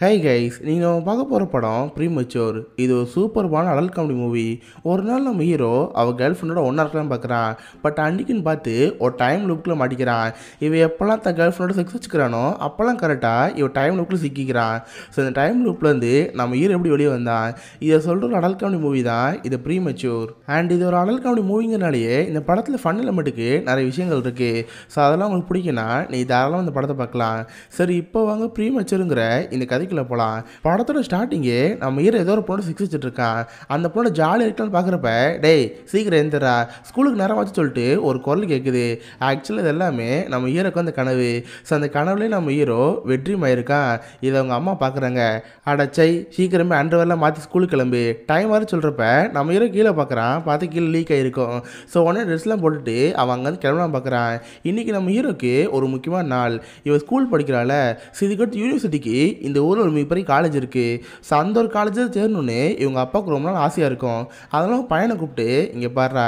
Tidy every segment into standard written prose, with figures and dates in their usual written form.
Hi guys, நீங்க பார்க்க போற படம் Premature. இது ஒரு சூப்பர்வான அடல்ட் காமெடி மூவி. ஒரு நாள் நம்ம ஹீரோ அவ गर्लफ्रेंडோட ஒண்ணா இருக்கலாம் பார்க்கறான். பட் அன்னைக்குன்னு பார்த்து ஒரு டைம் லூப்ல மாட்டிக்கிறான். இவ எப்பலாம் தன் गर्लफ्रेंडோட செக்ஸ் வச்சுக்கறானோ அப்பலாம் கரெக்ட்டா இவ டைம் லூப்ல சிக்கிக்கிறான். சோ இந்த டைம் லூப்ல இருந்து நம்ம ஹீரோ எப்படி வெளிய வந்தான்? இத சொல்ற ஒரு அடல்ட் காமெடி மூவி தான் இது Premature. And இது ஒரு அடல்ட் காமெடி மூவிங்கறனாலயே இந்த படத்துல ஃபன் எலிமெண்ட்க்கு நிறைய விஷயங்கள் இருக்கு. சோ அதெல்லாம் உங்களுக்கு பிடிக்கும்னா நீ தாராளமா இந்த படத்தை பார்க்கலாம். சரி இப்போ வாங்க Prematureங்கற இந்த படத்தோட ஸ்டார்டிங்கே நம்ம ஹீரோ ஏதோ ஒரு பொண்ணு சிக்ஸ் வச்சுட்டு இருக்கான். அந்த பொண்ணு ஜாலியாக இருக்கான்னு பார்க்குறப்ப டேய் சீக்கிரம் எழுந்திரா ஸ்கூலுக்கு நேரம் வச்சு சொல்லிட்டு ஒரு குரல் கேட்குது. ஆக்சுவலாக இது எல்லாமே நம்ம ஹீரோக்கு அந்த கனவு. ஸோ அந்த கனவுலேயே நம்ம ஹீரோ வெற்றிமாயிருக்கான். இதை அவங்க அம்மா பார்க்குறாங்க. அடச்சை சீக்கிரமே அண்டர்வெல்லாம் மாற்றி ஸ்கூலுக்கு கிளம்பு டைம் வர சொல்கிறப்ப நம்ம ஹீரோ கீழே பார்க்குறான். பார்த்து கீழே லீக் ஆகிருக்கும். ஸோ உடனே ட்ரெஸ்லாம் போட்டுட்டு அவன் அங்கேருந்து கிளம்பலாம் பார்க்குறான். இன்றைக்கி நம்ம ஹீரோக்கு ஒரு முக்கியமான நாள். இவன் ஸ்கூல் படிக்கிறாள். ஸோ இதுக்கடுத்து யூனிவர்சிட்டிக்கு இந்த ஊர் ஒரு மிகப்பெரிய காலேஜ் இருக்குது. ஸோ அந்த ஒரு காலேஜில் சேரணுன்னு இவங்க அப்பாவுக்கு ரொம்ப நாள் ஆசையாக இருக்கும். அதெல்லாம் பையனை கூப்பிட்டு இங்கே பாடுறா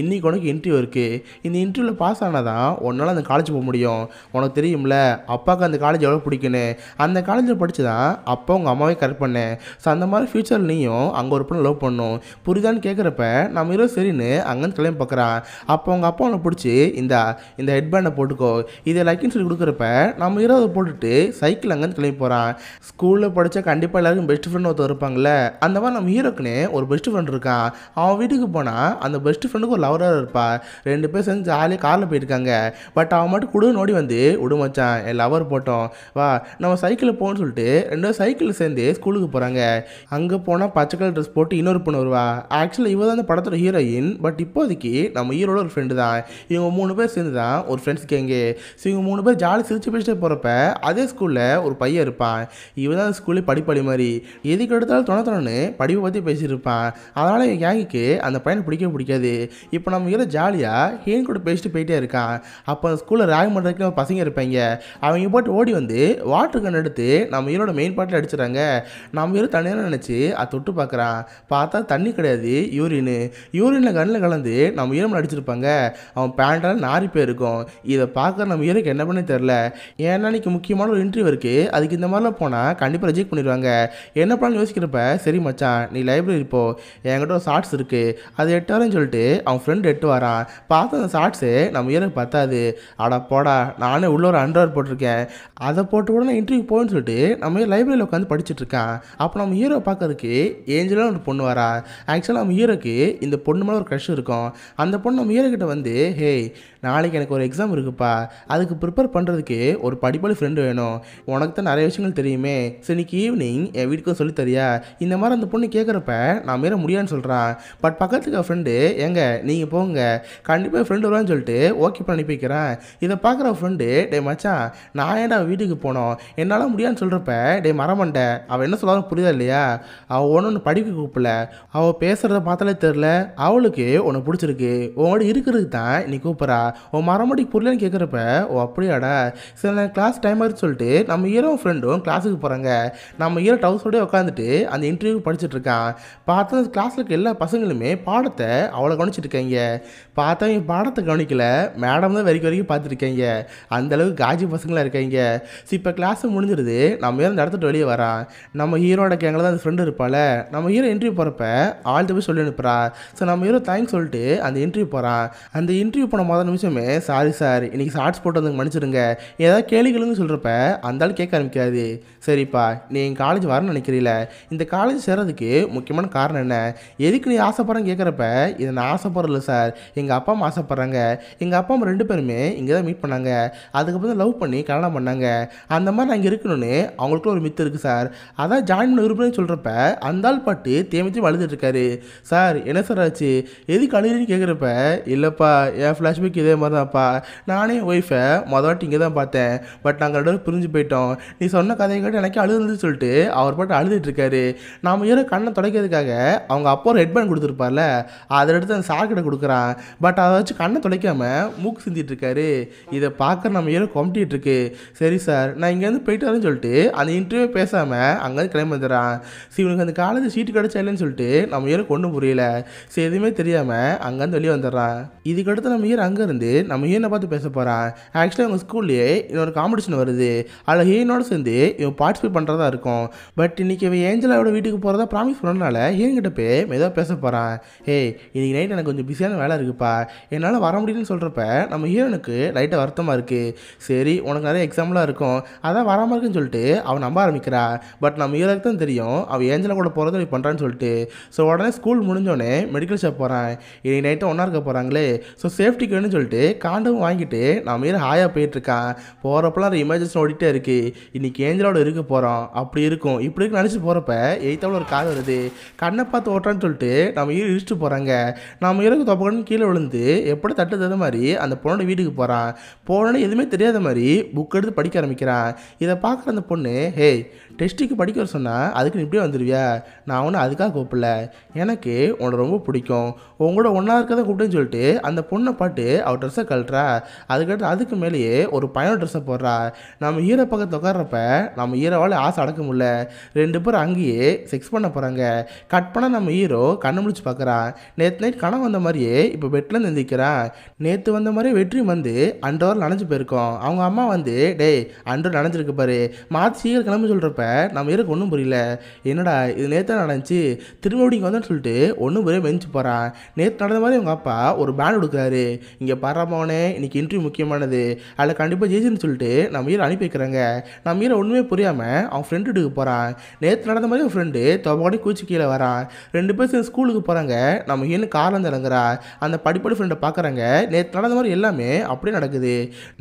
இன்றைக்கி உனக்கு இன்டர்வியூ இருக்குது. இந்த இன்டர்வியூவில் பாஸ் ஆனால் தான் உன்னால் அந்த காலேஜ் போக முடியும். உனக்கு தெரியும்ல அப்பாவுக்கு அந்த காலேஜ் எவ்வளோ பிடிக்குன்னு. அந்த காலேஜில் படித்து தான் அப்பா உங்கள் அம்மாவே கரெக்ட் பண்ணேன். ஸோ அந்த மாதிரி ஃப்யூச்சரில் நீயும் அங்கே ஒரு பொண்ணு லவ் பண்ணும் புரியுதான்னு கேட்குறப்ப நம்ம ஹீரோ சரின்னு அங்கேருந்து கிளம்பி பார்க்குறான். அப்போ அவங்க அப்பா உன்னை பிடிச்சி இந்த ஹெட்பேண்டை போட்டுக்கோ இதை லைக்குன்னு சொல்லி கொடுக்குறப்ப நம்ம ஹீரோ அதை போட்டுட்டு சைக்கிள் அங்கேருந்து கிளம்பி போகிறான். ஸ்கூலில் படித்தா கண்டிப்பாக எல்லாருக்கும் பெஸ்ட் ஃப்ரெண்ட் ஒருத்தர் இருப்பாங்கள்ல. அந்த மாதிரி நம்ம ஹீரோக்குன்னு ஒரு பெஸ்ட் ஃப்ரெண்ட் இருக்கான். அவன் வீட்டுக்கு போனால் அந்த பெஸ்ட் ஃப்ரெண்டுக்கு ஒரு லவராக இருப்பாள். ரெண்டு பேர் சேர்ந்து ஜாலியாக காரில் போயிருக்காங்க. பட் அவன் மட்டும் குடுன்னு ஓடி வந்து விடுமச்சான் என் லவர் போட்டோம் வா நம்ம சைக்கிளில் போகணும்னு சொல்லிட்டு ரெண்டு பேரும் சைக்கிளில் சேர்ந்து ஸ்கூலுக்கு போகிறாங்க. அங்கே போனால் பச்சை கலர் ட்ரெஸ் போட்டு இன்னொரு பொண்ணு வருவா. ஆக்சுவலாக இவ தான் அந்த படத்தோட ஹீரோயின். பட் இப்போதைக்கு நம்ம ஹீரோட ஒரு ஃப்ரெண்டு தான். இவங்க மூணு பேர் சேர்ந்து தான் ஒரு ஃப்ரெண்ட்ஸ் கேங்க. ஸோ இவங்க மூணு பேர் ஜாலி சிரிச்சு பேசிட்டே போகிறப்ப அதே ஸ்கூலில் ஒரு பையன் இருப்பான். இவன் தான் ஸ்கூலே படிப்படி மாதிரி எதுக்கு எடுத்தாலும் துணைத்தொன்னு படிப்பை பற்றி பேசியிருப்பான். அதனால் என் கேங்குக்கு அந்த பையனை பிடிக்காது. இப்போ நம்ம ஹீரோ ஜாலியாக ஹீன் கூட பேசிட்டு போயிட்டே இருக்கான். அப்போ அந்த ஸ்கூலில் ரேக் பண்ணுறதுக்கு நம்ம பசங்க இருப்பாங்க. அவங்க போட்டு ஓடி வந்து வாட்டர் கன் எடுத்து நம்ம ஹீரோட மெயின் பாட்டில் அடிச்சிடறாங்க. நம்ம ஹீரோ தண்ணியாக நினச்சி அதை தொட்டு பார்க்குறான். பார்த்தா தண்ணி கிடையாது யூரினில் கண்ணில் கலந்து நம்ம ஹீரோ அடிச்சிருப்பாங்க. அவன் பேண்டால் நாரி போயிருக்கும். இதை பார்க்குற நம்ம ஹீரோக்கு என்ன பண்ணே தெரில. ஏன்னா இன்னைக்கு முக்கியமான ஒரு இன்டர்வியூ இருக்குது. அதுக்கு இந்த மாதிரிலாம் போனால் கண்டிப்பாக ரிஜெக்ட் பண்ணிடுவாங்க. என்ன பண்ணு யோசிக்கிறப்ப சரி மச்சான் நீ லைப்ரரி போ என்கிட்ட ஒரு ஷார்ட்ஸ் இருக்குது அது எட்டுவாரன்னு சொல்லிட்டு அவன் ஃப்ரெண்டு எட்டு வரான். பார்த்து அந்த ஷார்ட்ஸு நம்ம ஹீரோக்கு பத்தாது. அடா போடா நானே உள்ள ஒரு அண்டர்வேர் போட்டிருக்கேன் அதை போட்டு கூட நான் இன்டர்வியூ போகணும்னு சொல்லிட்டு நம்ம லைப்ரரியில் உட்காந்து படிச்சுட்ருக்கான். அப்போ நம்ம ஹீரோ பார்க்கறதுக்கு ஏஞ்சலாக ஒரு பொண்ணு வரா. ஆக்சுவலாக நம்ம ஹீரோக்கு இந்த பொண்ணு மேலே ஒரு க்ரஷ் இருக்கும். அந்த பொண்ணு நம்ம ஹீரோக்கிட்ட வந்து ஹேய் நாளைக்கு எனக்கு ஒரு எக்ஸாம் இருக்குப்பா அதுக்கு ப்ரிப்பேர் பண்ணுறதுக்கு ஒரு படிப்பாளி ஃப்ரெண்டு வேணும். உனக்கு தான் நிறைய விஷயங்கள் தெரியுமே. சரி இன்னைக்கு ஈவினிங் என் வீட்டுக்கு சொல்லி தரியா இந்த மாதிரி அந்த பொண்ணு கேட்குறப்ப நான் மீற முடியாதுன்னு சொல்கிறான். பட் பக்கத்துக்கு ஃப்ரெண்டு எங்க நீங்கள் போங்க கண்டிப்பாக ஃப்ரெண்டு வருவான்னு சொல்லிட்டு ஓகே பண்ணி வைக்கிறேன். இதை பார்க்குற ஃப்ரெண்டு டே மச்சான் நான் ஏன்டா வீட்டுக்கு போனோம் என்னால் முடியாதுன்னு சொல்கிறப்ப டே மரமண்டை அவள் என்ன சொல்லாலும் புரியுதா இல்லையா. அவள் ஒன்று படிக்க கூப்பிடல அவள் பேசுகிறத பார்த்தாலே தெரில. அவளுக்கு ஒன்று பிடிச்சிருக்கு உங்களோட இருக்கிறதுக்கு தான் நீ கூப்பிட்றா. உன் மரமண்டி புரியலன்னு கேட்குறப்ப ஓ அப்படியாடா சரி கிளாஸ் டைம் ஆகிடுன்னு சொல்லிட்டு நம்ம ஹீரோ ஃப்ரெண்டும் கிளாஸுக்கு போகிறாங்க. நம்ம ஹீரோ டவுசோடய உட்காந்துட்டு அந்த இன்டர்வியூ படிச்சுட்டு இருக்கான். பார்த்தா கிளாஸில் இருக்க எல்லா பசங்களுமே பாடத்தை அவ்வளோ கவனிச்சிருக்காங்க. பார்த்தா என் பாடத்தை கவனிக்கல மேடம் தான் வரைக்கும் பார்த்துருக்காங்க. அந்தளவுக்கு காஜி பசங்களாக இருக்காங்க. ஸோ இப்போ கிளாஸ் முடிஞ்சிருது. நம்ம ஹீரோ அந்த இடத்துட்டு வெளியே வரான். நம்ம ஹீரோட கேங்கில் தான் அந்த ஃப்ரெண்டு இருப்பாள். நம்ம ஹீரோ இன்டர்வியூ போகிறப்ப ஆழ்த்து போய் சொல்லி அனுப்புறா. ஸோ நம்ம ஹீரோ தேங்க்ஸ் சொல்லிட்டு அந்த இன்டர்வியூ போகிறான். அந்த இன்டர்வியூ போன மொதல் நிமிஷமே சாரி சார் இன்றைக்கி ஷார்ட்ஸ் போட்டு வந்து மன்னிச்சிடுங்க ஏதாவது கேள்விகளுன்னு சொல்கிறப்ப அந்தாலும் கேட்க ஆரம்பிக்காது. சரிப்பா நீ எங்கள் காலேஜ் வரணும்னு நினைக்கிறீல இந்த காலேஜ் சேர்கிறதுக்கு முக்கியமான காரணம் என்ன எதுக்கு நீ ஆசைப்படுறேன்னு கேட்குறப்ப இதை நான் ஆசைப்படல சார் எங்கள் அப்பா அம்மா ஆசைப்பட்றாங்க. எங்கள் அப்பா அம்மா ரெண்டு பேருமே இங்கே தான் மீட் பண்ணாங்க. அதுக்கப்புறம் தான் லவ் பண்ணி கல்யாணம் பண்ணாங்க. அந்த மாதிரி நான் இங்கே இருக்கணும்னு அவங்களுக்குள்ள ஒரு மித்து இருக்குது சார் அதான் ஜாயின் பண்ண விருப்பம்னு சொல்கிறப்ப அந்தாள் பாட்டு தேமிச்சும் அழுதுட்டுருக்காரு. சார் என்ன சார் ஆச்சு எதுக்கு அழுதுன்னு கேட்குறப்ப இல்லைப்பா என் ஃப்ளாஷ்பேக் இதே மாதிரி தான்ப்பா நானே ஒய்ஃபை மொதல்வாட்டி இங்கே தான் பார்த்தேன். பட் நாங்கள் ரெண்டு பேரும் பிரிஞ்சு போயிட்டோம். நீ சொன்ன கதையை கேட்டு எனக்கு அழுதுன்னு சொல்லிட்டு அவர் பாட்டு அழுதுட்டு இருக்காரு. நம்ம ஹீரோ கண்ணை துடைக்கிறதுக்காக அவங்க அப்போ ஒரு ஹெட்பேண்ட் கொடுத்துருப்பார்ல அதை எடுத்து அந்த சார்கிட்ட கொடுக்குறான். பட் அதை வச்சு கண்ணை துடைக்காம மூக்கு சிந்திட்டு இருக்காரு. இதை பார்க்குற நம்ம ஹீரோ கொம்பிட்டு இருக்கு. சரி சார் நான் இங்கேருந்து போயிட்டு வரேன்னு சொல்லிட்டு அந்த இன்டர்வியூ பேசாமல் அங்கேருந்து கிளம்பி வந்துடுறான். சரி இவனுக்கு அந்த காலேஜ் சீட்டு கிடச்சா இல்லைன்னு சொல்லிட்டு நம்ம ஹீரோ ஒன்றும் புரியல. சரி எதுவுமே தெரியாமல் அங்கேருந்து வெளியே வந்துடுறான். இதுக்கடுத்து நம்ம ஹீரோ அங்கேருந்து நம்ம ஹீரோனை பார்த்து பேச போகிறான். ஆக்சுவலாக அவங்க ஸ்கூல்லேயே இன்னொரு காம்படிஷன் வருது. அதில் ஹீரோனோட சேர்ந்து இவன் பார்ட்டிசிபேட் பண்ணுறதா இருக்கும். பட் இன்றைக்கி அவன் ஏஞ்சலாவோட வீட்டுக்கு போகிறதா ப்ராமிஸ் பண்ணனால என்கிட்ட போய் மெதுவாக பேச போகிறான். ஏய் இன்றைக்கி நைட் எனக்கு கொஞ்சம் பிஸியான வேலை இருக்குப்பா, என்னால் வர முடியலன்னு சொல்கிறப்ப நம்ம ஹீரோனுக்கு லைட்டாக வருத்தமாக இருக்குது. சரி உனக்கு நிறைய எக்ஸாம்லாம் இருக்கும் அதான் வராமல் இருக்குன்னு சொல்லிட்டு அவன் நம்ப ஆரம்பிக்கிறா. பட் நம்ம ஹீரோக்கு தான் தெரியும் அவன் ஏஞ்சலா கூட போகிறத அப்படி பண்ணுறான்னு சொல்லிட்டு. ஸோ உடனே ஸ்கூல் முடிஞ்சோடனே மெடிக்கல் ஷாப் போகிறான். இன்றைக்கி நைட்டாக ஒன்றா இருக்க போகிறாங்களே, ஸோ சேஃப்டிக்கு வேணும்னு சொல்லிட்டு காண்டவும் வாங்கிட்டு நம்ம ஹீரோ ஹாயாக போயிட்டுருக்கான். போகிறப்பெல்லாம் அந்த இமேஜஸ் ஓடிட்டே இருக்குது. இன்றைக்கி ஏஞ்சலோட இருக்க போகிறோம் அப்படி இருக்கும் இப்படி இருக்கு நினச்சி போகிறப்ப எயித்தாவில் ஒரு கார் வருது. கண்ணை பார்த்து ஓட்டுறான்னு சொல்லிட்டு நம்ம ஹீரோ இடிச்சிட்டு போகிறாங்க. நம்ம ஹீரோக்கு தொப்பக்கன்னு கீழே விழுந்து எப்படி தட்டு தகுந்த மாதிரி அந்த பொண்ணோட வீட்டுக்கு போகிறான். போனோன்னு எதுவுமே தெரியாத மாதிரி புக் எடுத்து படிக்க ஆரம்பிக்கிறான். இதை பார்க்குற அந்த பொண்ணு, ஹே டெஸ்ட்டுக்கு படிக்க வர சொன்னால் அதுக்கு இப்படியே வந்துடுவியா? நான் ஒன்று அதுக்காக கூப்பிடல, எனக்கு உன்னை ரொம்ப பிடிக்கும் உங்களோட ஒன்றா இருக்கதான் கூப்பிட்டேன்னு சொல்லிட்டு அந்த பொண்ணை பாட்டு அவள் ட்ரெஸ்ஸை கழட்டுறா. அதுக்கடுத்து அதுக்கு மேலேயே ஒரு பையனோட ட்ரெஸ்ஸை போடுறா. நம்ம ஹீரோ பக்கத்து உட்கார்றப்ப நம்ம ஹீரோவால் ஆசை அடக்க முடியல. ரெண்டு பேரும் அங்கேயே செக்ஸ் பண்ண போகிறாங்க. கட் பண்ணால் நம்ம ஹீரோ கண்ணை முடிச்சு பார்க்குறான். நேற்று நைட் கனவு வந்த மாதிரியே இப்போ பெட்லேருந்து எந்திரிக்கிறான். நேற்று வந்த மாதிரியே வெற்றியும் வந்து அண்டோரில் நனைஞ்சு போயிருக்கோம். அவங்க அம்மா வந்து, டே அண்டோர் நனைஞ்சிருக்கு பாரு மாற்றி சீக்கிரம் கிளம்பி சொல்கிறப்ப நம்ம ஹீரோக்கு ஒன்றும் புரியல. என்னடா இது நேற்று நடந்துச்சு திரும்ப அப்படிங்க வந்தோன்னு சொல்லிட்டு ஒன்றும் புரிய மெஞ்சி போகிறான். நேற்று நடந்த மாதிரி அவங்க அப்பா ஒரு பேண்ட் கொடுக்குறாரு. இங்கே பரமாவனே இன்றைக்கி இன்ட்ரிவியூ முக்கியமானது அதில் கண்டிப்பாக ஜெயிச்சுன்னு சொல்லிட்டு நம்ம ஹீரோ அனுப்பி வைக்கிறாங்க. நம்ம ஹீரோ ஒன்றுமே புரியாமல் அவன் ஃப்ரெண்டு வீட்டுக்கு போகிறான். நேற்று நடந்த மாதிரி அவன் ஃப்ரெண்டு தொப்போடி கூச்சி கீழே வரான். ரெண்டு பேர் ஸ்கூலுக்கு போகிறாங்க. நம்ம ஹீரோன்னு காரில் இறங்குறா. அந்த படிப்படி ஃப்ரெண்டை பார்க்குறாங்க. நேற்று நடந்த மாதிரி எல்லாமே அப்படியே நடக்குது.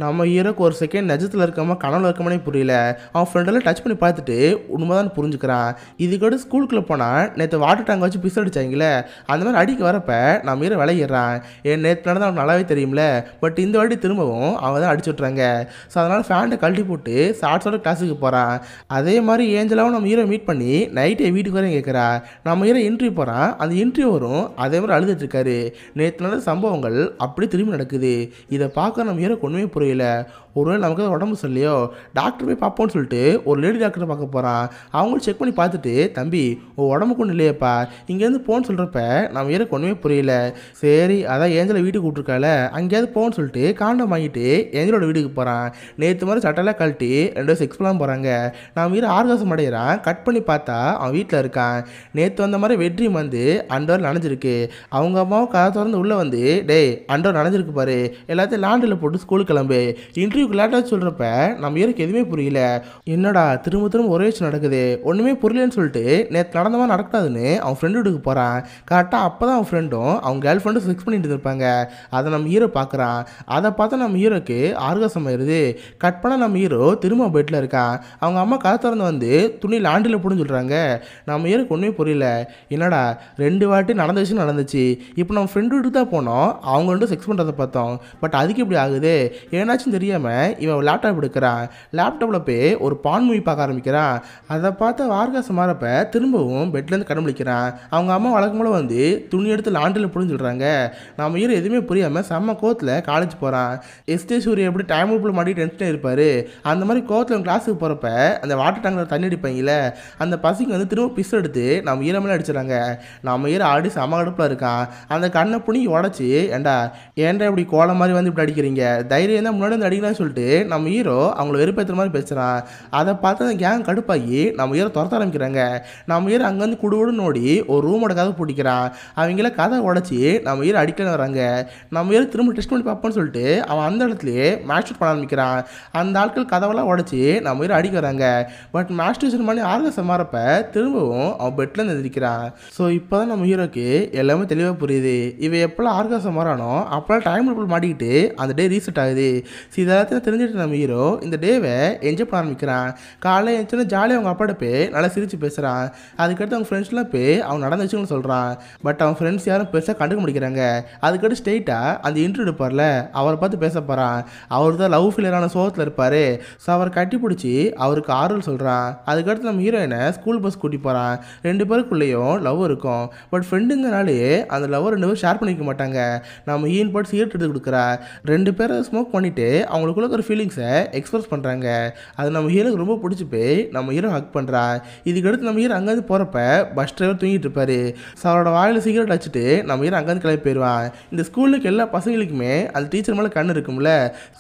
நம்ம ஹீரோக்கு ஒரு செகண்ட் நெஜத்தில் இருக்கமா கனவுல இருக்கமானே புரியல. அவன் ஃப்ரெண்டெல்லாம் டச் பண்ணி பார்த்துட்டு உண்மைதான் புரிஞ்சுக்கிறான். இதுக்கடுத்து ஸ்கூலுக்குள்ளே போனால் நேற்று வாட்டர் டேங்கை வச்சு பிஸ் அடித்தாங்களே அந்த மாதிரி அடிக்க வரப்ப நம்ம ஹீரோ விளையிடுறான். ஏன் நேற்று நடந்தால் அவன் நல்லாவே தெரியும்ல, பட் இந்த வாட்டி திரும்பவும் அவன் தான் அடிச்சு விட்றாங்க. ஸோ அதனால் ஃபேண்டை கழட்டி போட்டு ஷார்ட்ஸோட கிளாஸுக்கு போகிறான். அதே மாதிரி ஏஞ்சலாவும் நம்ம ஹீரோ மீட் பண்ணி நைட்டே வீட்டுக்கு வரையும் கேட்குறா. நம்ம ஹீரோ இன்ட்ரிவியூ போகிறான். அந்த இன்ட்ரிவியூ வரும் அதே மாதிரி அழுதுட்டுருக்காரு. நேற்று நடந்த சம்பவங்கள் அப்படி திரும்பி நடக்குது. இதை பார்க்க நம்ம ஹீரோ ஒன்றுமே புரியல. ஒருவேளை நமக்கு உடம்பு சொல்லியோ டாக்டர் போய் பார்ப்போம்னு சொல்லிட்டு ஒரு லேடி டாக்டரை பார்க்க போகிறான். அவங்களும் செக் பண்ணி பார்த்துட்டு, தம்பி உடம்புக்கு ஒன்றும் இல்லையப்பா இங்கேருந்து போன்னு சொல்கிறப்ப நம்ம ஹீரோக்கு ஒன்றுமே புரியல. சரி அதான் ஏஞ்சலை வீட்டுக்கு கூப்பிட்ருக்கால அங்கேயாவது போன்னு சொல்லிட்டு காண்டம் வாங்கிட்டு ஏஞ்சலோட வீட்டுக்கு போகிறான். நேற்று மாதிரி சட்டெல்லாம் கழட்டி ரெண்டு செக்ஸ் பண்ணலாம் போகிறாங்க. நம்ம ஹீரோ ஆர்காசம் அடைகிறான். கட் பண்ணி பார்த்தா அவன் வீட்டில் இருக்கான். நேற்று வந்த மாதிரி வெற்றி வந்து அண்டோர் நனைஞ்சிருக்கு. அவங்க அம்மாவும் கதை திறந்து உள்ளே வந்து, டே அண்டோர் நனைஞ்சிருக்கு பாரு எல்லாத்தையும் லாண்டில் போட்டு ஸ்கூலுக்கு கிளம்பு இன்டர்வியூக்கு லேட்டாக சொல்கிறப்ப நம்ம ஹீரோக்கு எதுவுமே புரியல. என்னடா திரும்ப திரும்ப ஒரே விஷயம் நடக்குது ஒன்றுமே புரியலன்னு சொல்லிட்டு நேற்று நடந்த மாதிரி நடக்காதுன்னு அவன் ஃப்ரெண்டு வீட்டுக்கு போகிறான். கரெக்டாக அப்போ தான் அவன் ஃப்ரெண்டும் அவங்க கேர்ள் ஃப்ரெண்டும் செக்ஸ் பண்ணிட்டு இருப்பாங்க. அதை நம்ம ஹீரோ பார்க்குறான். அதை பார்த்தா நம்ம ஹீரோக்கு ஆர்காசம் ஆயிடுது. கட் பண்ணால் நம்ம ஹீரோ திரும்ப பெட்டில் இருக்கான். அவங்க அம்மா கதை திறந்து வந்து துணி லாண்டில் போடுன்னு சொல்கிறாங்க. நம்ம ஹீரோக்கு ஒன்றுமே புரியல. என்னடா ரெண்டு வாட்டி நடந்த விஷயம் நடந்துச்சு. இப்போ நம்ம ஃப்ரெண்டு வீட்டுக்கு தான் போனோம் அவங்க ரெண்டும் செக்ஸ் பண்ணுறதை பார்த்தோம். பட் அதுக்கு இப்படி ஆகுது ஏன்னாச்சும் தெரியாமல் இவன் லேப்டாப் எடுக்கிறான். லேப்டாப்பில் போய் ஒரு பான் மூவி பார்க்க ஆரம்பிக்கிறான். அதை பார்த்து ஆர்காசம் மாறப்ப திரும்பவும் பெட்லேருந்து கண்டுபிடிக்கிறான். அவங்க அம்மா வழக்கம்போல வந்து துணி எடுத்து லாண்டில் போடுன்னு சொல்கிறாங்க. நம்ம ஹீரோ எதுவுமே புரியாமல் செம்ம கோவத்தில் காலேஜ் போகிறான். எஸ்டே சூரிய எப்படி டைம் உள்ள மாட்டி டென்ஷனாக இருப்பார். அந்த மாதிரி கோவத்தில் அவன் கிளாஸுக்கு போகிறப்ப அந்த வாட்டர் டேங்கில் தண்ணி அடிப்பாங்கல்ல அந்த பசங்க வந்து திரும்ப பிஸ் எடுத்து நம்ம ஹீரோ மேலே அடிச்சிடறாங்க. நம்ம ஹீரோ ஆடி செம அடுப்பில் இருக்கான். அந்த கண்ணை புனி உடச்சி, ஏன்டா இப்படி கோலை மாதிரி வந்து இப்படி அடிக்கிறீங்க தைரியம் தான் முன்னாடி வந்து அடிக்கலாம்னு சொல்லிட்டு நம்ம ஹீரோ அவங்கள வெறுப்பேற்ற மாதிரி பேசுகிறான். அதை பார்த்து அந்த கேங் கடுப்பாகி நம்ம ஹீரோ துரத்த ஆரம்பிக்கிறாங்க. நம்ம ஹீரோ அங்கேருந்து குடுகுடுன்னு ஓடி ஒரு ரூமோட கதை பிடிக்கிறான். அவங்கள கதை உடச்சி நம்ம ஹீரோ அடிக்கலான்னு வராங்க. நம்ம ஹீரோ திரும்ப டெஸ்ட் பண்ணி பார்ப்போன்னு சொல்லிட்டு அவன் அந்த இடத்துலையே மேஸ்டர் பண்ண ஆரம்பிக்கிறான். அந்த ஆட்கள் கதவெல்லாம் உடச்சி நம்ம ஹீரோ அடிக்க வராங்க. பட் மேஸ்டேஷன் பண்ணி ஆர்காசம் மாறப்ப திரும்பவும் அவன் பெட்டில் நின்றுக்கிறான். ஸோ இப்போ தான் நம்ம ஹீரோக்கு எல்லாமே தெளிவாக புரியுது. இவன் எப்போல்லாம் ஆர்காசம் மாறானோ அப்போல்லாம் டைம் டேபிள் மாட்டிக்கிட்டு அந்த டே ரீசெட் ஆகுது. ஸோ இதெல்லாத்தையும் தெரிஞ்சுட்டு நம்ம ஹீரோ இந்த டேவை என்ஜாய் பண்ண ஆரம்பிக்கிறான். காலையில் எழுந்திரிச்சோன்னா ஜாலியாக அவங்க அப்பாட்ட போய் நல்லா சிரித்து பேசுகிறான். அதுக்கடுத்து அவங்க ஃப்ரெண்ட்ஸ்லாம் போய் அவன் நடந்த விஷயங்கள்னு சொல்கிறான். பட் அவன் ஃப்ரெண்ட்ஸ் யாரும் பெருசாக கண்டுக்க முடிக்கிறாங்க. அதுக்கடுத்து ஸ்ட்ரெயிட்டாக அந்த இன்ட்ரிவியூ எடுப்பார்ல அவரை பார்த்து பேச போகிறான். அவர் தான் லவ் ஃபெயிலியரான சோகத்தில் இருப்பார். ஸோ அவரை கட்டி பிடிச்சி அவருக்கு ஆறுதல் சொல்கிறான். அதுக்கடுத்து நம்ம ஹீரோயினை ஸ்கூல் பஸ் கூட்டி போகிறான். ரெண்டு பேருக்குள்ளேயும் லவ் இருக்கும். பட் ஃப்ரெண்டுங்கனாலே அந்த லவ் ரெண்டு பேரும் ஷேர் பண்ணிக்க மாட்டாங்க. நம்ம ஹீன் போட்டு சிகரெட் எடுத்து கொடுக்குறா. ரெண்டு பேரும் ஸ்மோக் பண்ணிவிட்டு அவங்களுக்கு நமக்குள்ள ஒரு ஃபீலிங்ஸ் எக்ஸ்பிரஸ் பண்றாங்க அது நம்ம ஹீரோக்கு ரொம்ப பிடிச்சி போய் நம்ம ஹீரோ ஹக் பண்றா இதுக்கு அடுத்து நம்ம ஹீரோ அங்க இருந்து போறப்ப பஸ் டிரைவர் தூங்கிட்டு இருப்பாரு அவரோட வாயில சிகரெட் அடிச்சிட்டு நம்ம ஹீரோ அங்க இருந்து கிளம்பி போயிடுவான் இந்த ஸ்கூலுக்கு எல்லா பசங்களுக்குமே அந்த டீச்சர் மேல கண்ணு இருக்கும்ல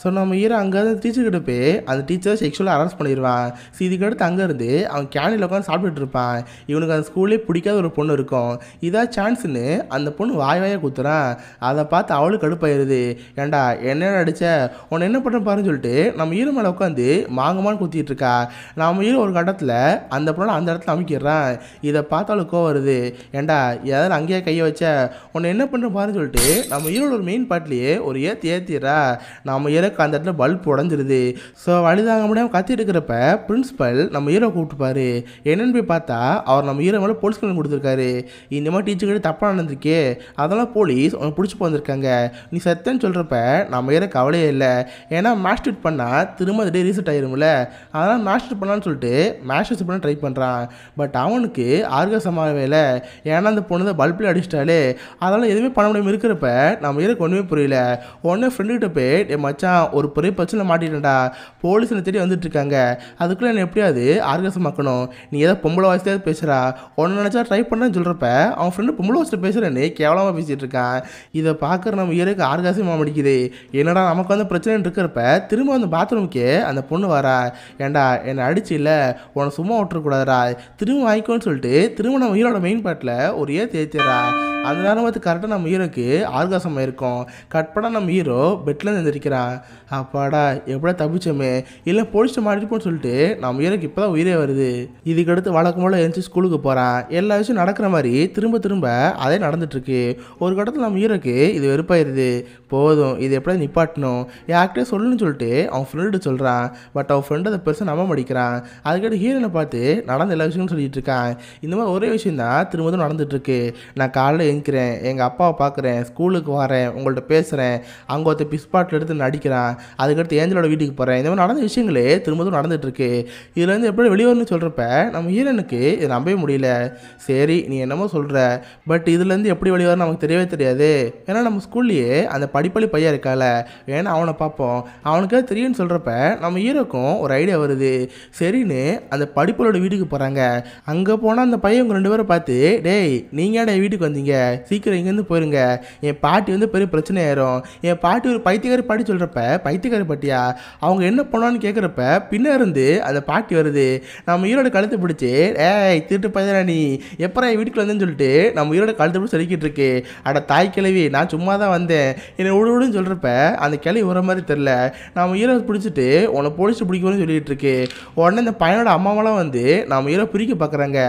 சோ நம்ம ஹீரோ அங்க அந்த டீச்சர் கிட்ட போய் அந்த டீச்சர் செக்சுவலா ஹராஸ் பண்ணிடுவான் இதுக்கு அடுத்து அங்க இருந்து அவன் கேனில உட்கார்ந்து சாப்பிட்டுட்டு இருப்பான் இவனுக்கு அந்த ஸ்கூல்லே பிடிக்காத ஒரு பொண்ணு இருக்கும் இதா சான்ஸ்னு அந்த பொண்ணு வாய் குத்துறான் அதை பார்த்து அவளுக்கு கடுப்பாயிருது ஏண்டா என்ன அடிச்ச உன்னை என்ன பண்ண பாருன்னு சொல்லிட்டு நம்ம ஹீரோ மேலே உட்காந்து மாங்கமான்னு குத்திட்டு இருக்கா நம்ம ஹீரோ ஒரு கட்டத்தில் அந்த பொண்ணை அந்த இடத்துல அமைக்கிறான் இதை பார்த்தாலும் கோவம் வருது ஏண்டா ஏதாவது அங்கேயே கையை வச்ச உன்னை என்ன பண்ணுற பாருன்னு சொல்லிட்டு நம்ம ஹீரோட ஒரு மெயின் பாட்டிலேயே ஒரு ஏற்றிடுறா நம்ம ஹீரோக்கு அந்த இடத்துல பல்ப் உடஞ்சிருது ஸோ வழிதாங்க முடியாமல் கத்திட்டு இருக்கிறப்ப பிரின்ஸிபல் நம்ம ஹீரோ கூப்பிட்டுப்பாரு என்னன்னு போய் பார்த்தா அவர் நம்ம ஹீரோ மேலே போலீஸ் கம்ப்ளைண்ட் கொடுத்துருக்காரு இந்த மாதிரி டீச்சர் கிட்ட தப்பாக நடந்திருக்கே அதெல்லாம் போலீஸ் அவனை பிடிச்சி போந்திருக்காங்க நீ சத்தன்னு சொல்கிறப்ப நம்ம ஹீரோ கவலையே இல்லை ஏன்னா மேஷ்டூட் பண்ணால் திரும்ப அதே ரீசெட் ஆயிரும்ல அதனால் மேஷ்டூட் பண்ணலான்னு சொல்லிட்டு மேஷ்டூட் பண்ண ட்ரை பண்ணுறான் பட் அவனுக்கு ஆர்காசமாகவே இல்லை ஏன்னா அந்த பொண்ணு தான் பல்பில் அடிச்சிட்டாலே அதெல்லாம் எதுவுமே பண்ண முடியாமல் இருக்கிறப்ப நம்ம ஹீரோக்கு ஒன்றுமே புரியல உடனே ஃப்ரெண்டுகிட்ட போய் என் மச்சான் ஒரு பெரிய பிரச்சனை மாட்டிட்டேன்டா போலீஸ் என்ன தேடி வந்துட்டு இருக்காங்க அதுக்குள்ளே என்ன எப்படியாவது ஆர்காசமாக்கணும் நீ ஏதோ பொம்பளை வாய்ஸ்லேயே பேசுகிறா ஒன்று நினச்சா ட்ரை பண்ணான்னு சொல்கிறப்ப அவன் ஃப்ரெண்டு பொம்பளை வாய்ஸில் பேசுகிறேன்னு கேவலமாக பேசிகிட்டு இருக்கான் இதை பார்க்குற நம்ம ஹீரோக்கு ஆர்காசமாக முடிக்குது என்னடா நமக்கு வந்து பிரச்சனைன்னு இருக்கிறப்ப திரும்ப அந்த பாத்ரூமுக்கே அந்த பொண்ணு வரா ஏண்டா என்னை அடிச்சு இல்லை உன்னை சும்மா விட்டுறக்கூடாதுரா திரும்ப வாங்கிக்கோன்னு சொல்லிட்டு திரும்ப நம்ம ஹீரோட மெயின் பாட்டில் ஒரு ஏற்றிடுறா அந்த நேரம் பார்த்து கரெக்டாக நம்ம ஹீரோக்கு ஆர்காசமாக இருக்கும் கட் பண்ணால் நம்ம ஹீரோ பெட்லேருந்து எழுந்திரிக்கிறான் அப்பாடா எப்படியா தப்பிச்சோமே இல்லை போலீஸ்ட்டு மாட்டிருப்போன்னு சொல்லிட்டு நம்ம ஹீரோக்கு இப்போ தான் உயிரே வருது இதுக்கடுத்து வழக்கம் போல் எழுந்துச்சு ஸ்கூலுக்கு போகிறான் எல்லா விஷயம் நடக்கிற மாதிரி திரும்ப திரும்ப அதே நடந்துட்டுருக்கு ஒரு கட்டத்தில் நம்ம ஹீரோக்கு இது வெறுப்பாயிருது போதும் இது எப்படியாவது நிப்பாட்டணும் யார்கிட்டே சொல்லணும்னு சொல்லிட்டு அவன் ஃப்ரெண்டு சொல்கிறான் பட் அவன் ஃப்ரெண்டு அதை பெருசாக நம்ப மாட்டிக்கிறான் அதுக்கடுத்து ஹீரோனை பார்த்து நடந்த எல்லா விஷயமும் சொல்லிகிட்டு இருக்கான் இந்த மாதிரி ஒரே விஷயம் தான் திரும்ப தான் நடந்துட்டுருக்கு நான் காலையில் எங்கிறேன் எங்கள் அப்பாவை பார்க்குறேன் ஸ்கூலுக்கு வரேன் உங்கள்கிட்ட பேசுகிறேன் அங்கே ஒருத்தர் பிஸ்பாட்டில் எடுத்து நடிக்கிறான் அதுக்கடுத்து ஏஞ்சலோட வீட்டுக்கு போகிறேன் இந்த மாதிரி நடந்த விஷயங்களே திரும்பவும் நடந்துகிட்ருக்கு இதில் வந்து எப்படி வெளிவரணும்னு சொல்கிறப்ப நம்ம ஹீரோனுக்கு இதை நம்பவே முடியல சரி நீ என்னமோ சொல்கிற பட் இதுலேருந்து எப்படி வெளிவரணும் நமக்கு தெரியவே தெரியாது ஏன்னா நம்ம ஸ்கூல்லையே அந்த படிப்பள்ளி பையன் இருக்கால ஏன்னா அவனை பார்ப்போம் அவனுக்கே தெரியும்னு சொல்கிறப்ப நம்ம ஹீரோக்கும் ஒரு ஐடியா வருது சரின்னு அந்த படிப்பளோட வீட்டுக்கு போகிறாங்க அங்கே போனால் அந்த பையன் உங்கள் ரெண்டு பேரும் பார்த்து டேய் நீங்கள் ஏடா வீட்டுக்கு வந்தீங்க சீக்கிரம் இங்கேருந்து போயிருங்க என் பாட்டி வந்து பெரிய பிரச்சனை ஆயிரும் என் பாட்டி ஒரு பைத்தியக்காரி பாட்டி சொல்கிறப்ப பைத்தியக்காரி பாட்டியா அவங்க என்ன பண்ணான்னு கேட்குறப்ப பின்ன இருந்து அந்த பாட்டி வருது நம்ம ஹீரோட கழுத்தை பிடிச்சி ஏய் திருட்டு பையனா நீ எப்பறம் என் வீட்டுக்கு வந்தேன்னு சொல்லிட்டு நம்ம ஹீரோட கழுத்தை பிடிச்சி சொல்லிக்கிட்டு இருக்கு அட தாய் கிழவி நான் சும்மா தான் வந்தேன் என்னை விடுன்னு சொல்கிறப்ப அந்த கிளவி வர மாதிரி தெரில நம்ம ஹீரோ பிடிச்சிட்டு உன்னை போலீஸ் பிடிக்கணும்னு சொல்லிகிட்டு இருக்கு உடனே இந்த பையனோட அம்மாவெல்லாம் வந்து நம்ம ஹீரோ பிரிக்க பார்க்குறாங்க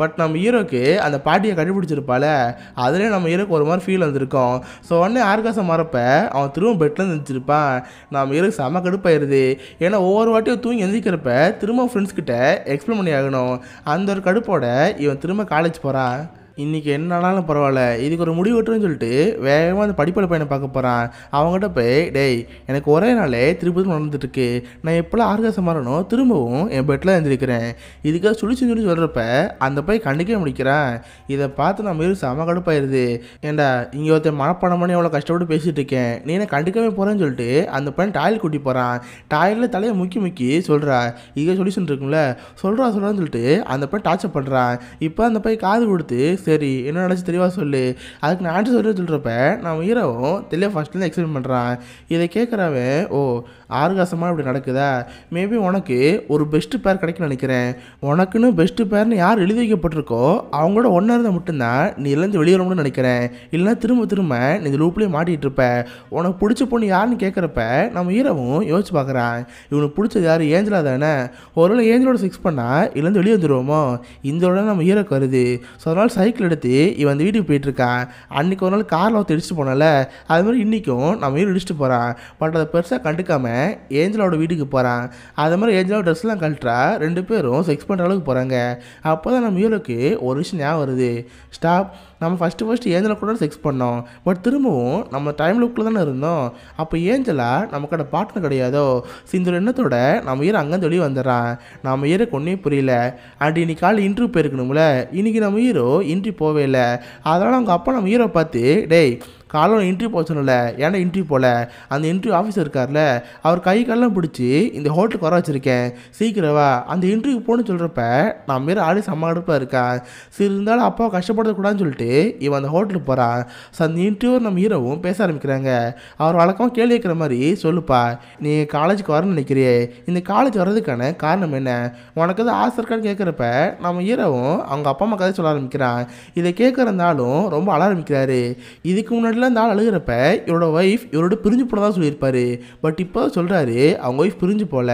பட் நம்ம ஹீரோக்கு அந்த பாட்டியை கண்டுபிடிச்சிருப்பால அதிலே நம்ம ஹீரோக்கு ஒரு மாதிரி ஃபீல் வந்திருக்கோம் ஸோ உடனே ஆர்காசம் வரப்ப அவன் திரும்ப பெட்லேருந்து எழுந்திரிச்சிருப்பான் நம்ம ஹீரோக்கு செம கடுப்பாயிருது ஏன்னா ஒவ்வொரு வாட்டியும் தூங்கி எழுந்திக்கிறப்ப திரும்ப ஃப்ரெண்ட்ஸ்கிட்ட எக்ஸ்பிளைன் பண்ணி ஆகணும் அந்த ஒரு கடுப்போட இவன் திரும்ப காலேஜ் போகிறான் இன்றைக்கி என்ன ஆனாலும் பரவாயில்ல இதுக்கு ஒரு முடிவு விட்டுருன்னு சொல்லிட்டு வேகமாக அந்த படிப்பள பையனை பார்க்க போகிறான் அவங்ககிட்ட போய் டேய் எனக்கு ஒரே நாளே திருப்பி நடந்துட்டுருக்கு நான் எப்போல்லாம் ஆர்காசம் மாறணும் திரும்பவும் என் பெட்டில் எழுந்திருக்கிறேன் இதுக்காக சுழிச்சு சொல்லி சொல்கிறப்ப அந்த பையன் கண்டிக்க முடிக்கிறான் இதை பார்த்து நான் மீறி செம கடுப்பாயிருது ஏண்டா இங்கே ஒருத்தர் மனப்பாடம் பண்ணி எவ்வளோ கஷ்டப்பட்டு பேசிகிட்டு இருக்கேன் நீ என்ன கண்டிக்கவே போகிறேன்னு சொல்லிட்டு அந்த பையன் டாய்லெட் கூட்டி போகிறான் டாய்லெட்டில் தலையை முக்கி முக்கி சொல்கிறா இதுக்காக சொல்யூஷன் இருக்கும்ல சொல்கிறான்னு சொல்லிட்டு அந்த பையன் டார்ச்சர் பண்ணுறான் இப்போ அந்த பையன் காது கொடுத்து சரி என்ன நினச்சி தெளிவாக சொல்லு அதுக்கு நான் ஆன்சர் சொல்லி சொல்கிறப்ப நம்ம ஹீரோவும் தெளிவாக ஃபஸ்ட்லேருந்து எக்ஸ்பிளைன் பண்ணுறான் இதை கேட்குறவே ஓ ஆர்காசமாக இப்படி நடக்குதா மேபி உனக்கு ஒரு பெஸ்ட்டு பேர் கிடைக்குன்னு நினைக்கிறேன் உனக்குன்னு பெஸ்ட்டு பேர்னு யார் எழுதி வைக்கப்பட்டிருக்கோ அவங்களோட ஒன்றா இருந்தால் மட்டும்தான் நீ இருந்து வெளியேறணும்னு நினைக்கிறேன் இல்லைனா திரும்ப திரும்ப நீ இந்த லூப்லேயே மாட்டிகிட்டு இருப்ப உனக்கு பிடிச்ச பொண்ணு யாருன்னு கேட்குறப்ப நம்ம ஹீரோவும் யோசிச்சு பார்க்குறான் இவனுக்கு பிடிச்சது யார் ஏஞ்சலா தானே ஒருவேளை ஏஞ்சலோட ஃபிக்ஸ் பண்ணால் இதுலேருந்து வெளியே வந்துடுவோமோ இந்த உடனே நம்ம ஹீரோக்கு வருது ஸோ அதனால் சைக்கிள் எடுத்து இவன் அந்த வீட்டுக்கு போயிட்டுருக்கான் அன்றைக்கி ஒரு நாள் காரில் ஒருத்தர் இடிச்சுட்டு போனால அது மாதிரி இன்றைக்கும் நம்ம ஹீரோ இடிச்சுட்டு போகிறான் பட் அதை பெருசாக கண்டுக்காமல் ஏஞ்சலாவோட வீட்டுக்கு போகிறான் அது மாதிரி ஏஞ்சலோட ட்ரெஸ்லாம் கழட்டா ரெண்டு பேரும் செக்ஸ் பண்ணுற அளவுக்கு போகிறாங்க அப்போ தான் நம்ம ஹீரோக்கு ஒரு விஷயம் ஞாபகம் வருது ஸ்டாப் நம்ம ஃபஸ்ட்டு ஏஞ்சலா கூட செக்ஸ் பண்ணோம் பட் திரும்பவும் நம்ம டைம் லுக்கில் தானே இருந்தோம் அப்போ ஏஞ்சலா நமக்கான பார்ட்னர் கிடையாதோ சிந்தோட எண்ணத்தோட நம்ம ஹீரோ அங்கேருந்து வெளியே வந்துடுறான் நம்ம ஹீரோக்கு ஒன்றுமே புரியல அண்ட் இன்னைக்கு காலையில் இன்டர்வியூ போயிருக்கணும்ல இன்றைக்கி நம்ம ஹீரோ இன்டர்வியூ இன்ட்ரி போவே இல்லை. அதனால் அவங்க அப்பா நம்ம ஹீரோ பார்த்து, டேய் காலையில் இன்ட்ரி போக சொன்னல, ஏன்னா இன்ட்ரி போகல, அந்த இன்ட்ரி ஆஃபீஸர் இருக்கார்ல அவர் கை காலெலாம் பிடிச்சி இந்த ஹோட்டலுக்கு வர வச்சுருக்கேன், சீக்கிரவா அந்த இன்ட்ரிவியூ போகணும்னு சொல்கிறப்ப நான் மாரி ஆளே செம்ம அடுப்பாக இருக்கான். சரி இருந்தாலும் அப்பாவை கஷ்டப்படுறக்கூடாதுன்னு சொல்லிட்டு இவன் அந்த ஹோட்டலுக்கு போகிறான். ஸோ அந்த இன்ட்ரிவியூ நம்ம ஹீரோவும் பேச ஆரம்பிக்கிறாங்க. அவர் வழக்கமாக கேள்வி கேட்குற மாதிரி, சொல்லுப்பா நீ காலேஜுக்கு வரணும்னு நினைக்கிறியே, இந்த காலேஜ் வர்றதுக்கான காரணம் என்ன, உனக்கு எதாவது ஆசை இருக்கான்னு கேட்குறப்ப நம்ம ஹீரோவும் அவங்க அப்பா அம்மா கதை சொல்ல ஆரம்பிக்கிறான். இதை கேட்குறதுனாலும் ரொம்ப அழ ஆரம்பிக்கிறாரு. இதுக்கு முன்னாடி இந்த ஆள் அழுகிறப்ப இவரோட ஒய்ஃப் இவரோட பிரிஞ்சு போனதான் சொல்லியிருப்பாரு. பட் இப்போ சொல்கிறாரு அவங்க ஒய்ஃப் பிரிஞ்சு போகல,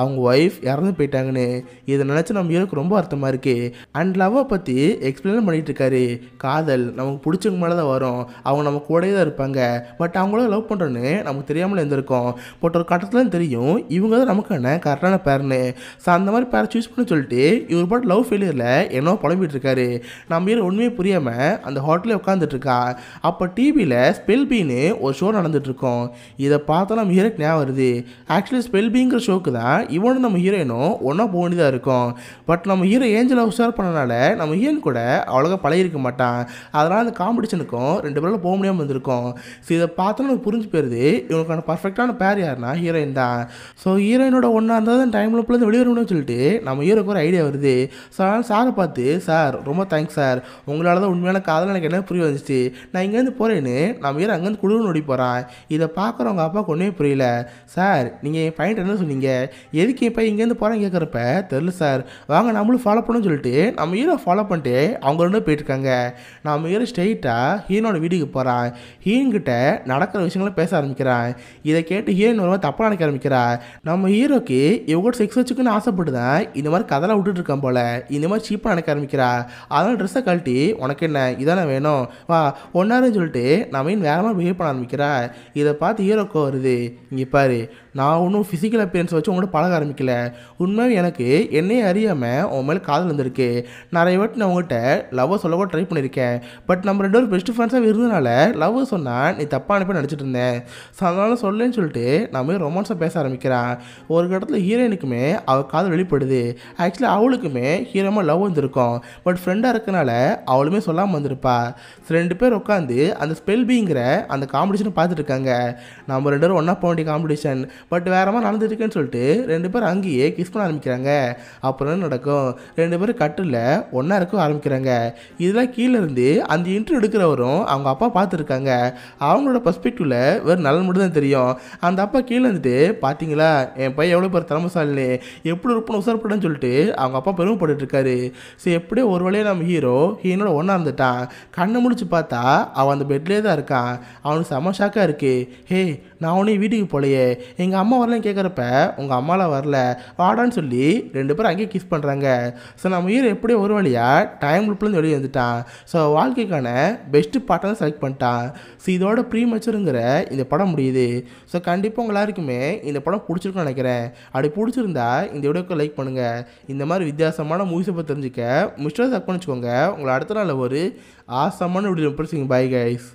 அவங்க ஒய்ஃப் இறந்து போயிட்டாங்கன்னு. இதை நினச்சி நம்ம ஹீரோக்கு ரொம்ப அர்த்தமாக இருக்குது. அண்ட் லவ்வை பற்றி எக்ஸ்பிளைன் பண்ணிகிட்டு இருக்காரு. காதல் நமக்கு பிடிச்சவங்க மேலே தான் வரும், அவங்க நம்ம கூடவே தான் இருப்பாங்க, பட் அவங்கள லவ் பண்ணுறோன்னு நமக்கு தெரியாமல் இருந்திருக்கோம். பட் ஒரு கட்டத்தில் தெரியும் இவங்க தான் நமக்கான கரெக்டான பேர்னு. ஸோ அந்த மாதிரி பேரை சூஸ் பண்ணி சொல்லிட்டு இவர் பாட்டு லவ் ஃபெயிலியரில் என்னவோ புலம்பிகிட்டு இருக்காரு. நம்ம ஹீரோ ஒன்றுமே புரியாமல் அந்த ஹோட்டலே உட்காந்துட்ருக்கா. அப்போ டிவி ஸ்பெல் பீன்னு ஒரு ஷோ நடந்துட்டுருக்கோம். இதை பார்த்தா நம்ம ஹீரோக்கு ஞாபகம் வருது. ஆக்சுவலி ஸ்பெல் பீங்கிற ஷோக்கு தான் இவனும் நம்ம ஹீரோயினும் ஒன்றா போக வேண்டியதாக இருக்கும். பட் நம்ம ஹீரோ ஏஞ்சலை உஷார் பண்ணனால நம்ம ஹீரோன் கூட அவ்வளோக்கா பழகிருக்க மாட்டான். அதனால் அந்த காம்படிஷனுக்கும் ரெண்டு பேரும் போக முடியாமல் வந்திருக்கோம். ஸோ இதை பார்த்தோன்னா நமக்கு புரிஞ்சு போயிடுது இவனுக்கான பர்ஃபெக்டான பேர் யாருன்னா ஹீரோயின் தான். ஸோ ஹீரோயினோட ஒன்றா இருந்தால் தான் டைம் லோப்லேருந்து வெளியே வரணும்னு சொல்லிட்டு நம்ம ஹீரோக்கு ஒரு ஐடியா வருது. ஸோ அதனால் சாரை பார்த்து, சார் ரொம்ப தேங்க்ஸ் சார், உங்களால் தான் உண்மையான காதல் எனக்கு என்ன புரிய வந்துச்சு, நான் இங்கேருந்து போகிறேன்னு நம்ம ஹீரோ அங்கேருந்து குடும்பம் ஓடி போகிறான். இதை பார்க்குறவங்க அப்பா ஒன்றுமே புரியல. சார் நீங்கள் என் பையன் என்ன சொன்னீங்க, எதுக்கு என் பையன் இங்கேருந்து போகிறான்னு கேட்குறப்ப, தெரில சார் வாங்க நம்மளும் ஃபாலோ பண்ணணும்னு சொல்லிட்டு நம்ம ஹீரோ ஃபாலோ பண்ணிட்டு அவங்க ரெண்டும் போயிட்டுருக்காங்க. நம்ம ஹீரோ ஸ்ட்ரெயிட்டாக ஹீரோனோட வீட்டுக்கு போகிறான். ஹீரோன்கிட்ட நடக்கிற விஷயங்களும் பேச ஆரம்பிக்கிறான். இதை கேட்டு ஹீரோன் ஒரு மாதிரி தப்பாக நினைக்க ஆரம்பிக்கிறா. நம்ம ஹீரோக்கு இவங்கூட செக்ஸ் வச்சுக்குன்னு ஆசைப்பட்டு தான் இந்த மாதிரி கதெல்லாம் விட்டுட்டுருக்கான் போல். இந்த மாதிரி சீப்பாக நினைக்க ஆரம்பிக்கிறா. அதனால் ட்ரெஸ்ஸை கழட்டி உனக்கு என்ன இதானே வேணும், வா ஒன்னாருன்னு சொல்லிட்டு நம்ம வேகமாக பிஹேவ் பண்ண ஆரம்பிக்கிறா. இதை பார்த்து ஹீரோக்கோ வருது. இங்கே பாரு, நான் ஒன்றும் ஃபிசிக்கல் அப்பியரன்ஸ் வச்சு உங்கள்கிட்ட பழக ஆரம்பிக்கல, உண்மையாக எனக்கு என்னையே அறியாமல் உன் மேலே காதல் வந்திருக்கு. நிறைய வாட்டி நான் உங்கள்கிட்ட லவ்வை சொல்லவோ ட்ரை பண்ணியிருக்கேன், பட் நம்ம ரெண்டு பேரும் பெஸ்ட் ஃப்ரெண்ட்ஸாக இருந்ததுனால லவ் சொன்னால் நீ தப்பான போய் நினச்சிட்டு இருந்தேன். ஸோ அதனால சொல்லுன்னு சொல்லிட்டு நம்ம ரொமான்ஸாக பேச ஆரம்பிக்கிறான். ஒரு கட்டத்தில் ஹீரோயினுக்குமே அவள் காதல் வெளிப்படுது. ஆக்சுவலி அவளுக்குமே ஹீரோமாக லவ் வந்திருக்கும், பட் ஃப்ரெண்டாக இருக்கனால அவளுமே சொல்லாமல் வந்திருப்பா. ரெண்டு பேர் உட்காந்து அந்த ஸ்பெல்பிங்கிற அந்த காம்படிஷனை பார்த்துட்டு இருக்காங்க. நம்ம ரெண்டு பேரும் ஒன்றா போக வேண்டிய காம்படிஷன், பட் வேற மாதிரி நடந்துட்டுருக்கேன்னு சொல்லிட்டு ரெண்டு பேரும் அங்கேயே கிஸ் பண்ண ஆரம்பிக்கிறாங்க. அப்புறம் என்ன நடக்கும், ரெண்டு பேரும் கட்டில் ஒன்றா இருக்க ஆரம்பிக்கிறாங்க. இதெல்லாம் கீழே இருந்து அந்த இன்ட்ரி எடுக்கிறவரும் அவங்க அப்பா பார்த்துருக்காங்க. அவங்களோட பர்ஸ்பெக்டிவில் வேறு நல்ல மட்டும் தான் தெரியும். அந்த அப்பா கீழே வந்துட்டு, பார்த்தீங்களா என் பையன் எவ்வளோ பேர் திறமைசாலினே, எப்படி இருப்போம் உசாரப்படான்னு சொல்லிட்டு அவங்க அப்பா பெருமைப்பட்டு இருக்காரு. ஸோ எப்படியோ ஒரு வழியாக நம்ம ஹீரோட ஒன்றா இருந்துட்டான். கண்ணை முடிச்சு பார்த்தா அவன் அந்த பெட்லேயே தான் இருக்கான். அவனுக்கு செம ஷாக்காக இருக்குது. ஹே நான் உனே வீட்டுக்கு போலையே, எங்கள் அம்மா வரலன்னு கேட்குறப்ப உங்கள் அம்மாலாம் வரல வாடான்னு சொல்லி ரெண்டு பேரும் அங்கேயே கிஸ் பண்ணுறாங்க. ஸோ நம்ம ஹீரோ எப்படியோ ஒரு வழியாக டைம் குரூப்லேருந்து வெளியே வந்துட்டான். ஸோ வாழ்க்கைக்கான பெஸ்ட்டு பாட்டை செலக்ட் பண்ணிட்டான். ஸோ இதோட ப்ரீமெச்சூர்ங்கிற இந்த படம் முடியுது. ஸோ கண்டிப்பாக உங்கள் எல்லாருக்குமே இந்த படம் பிடிச்சிருக்குன்னு நினைக்கிறேன். அப்படி பிடிச்சிருந்தா இந்த வீடியோக்கு லைக் பண்ணுங்கள். இந்த மாதிரி வித்தியாசமான மூவிஸை பற்றி தெரிஞ்சுக்க மிஸ்டர் சக் பண்ணிச்சுக்கோங்க. உங்களை அடுத்த நாள் ஒரு ஆசமான வீடியோ பிடிச்சிங்க. Bye guys.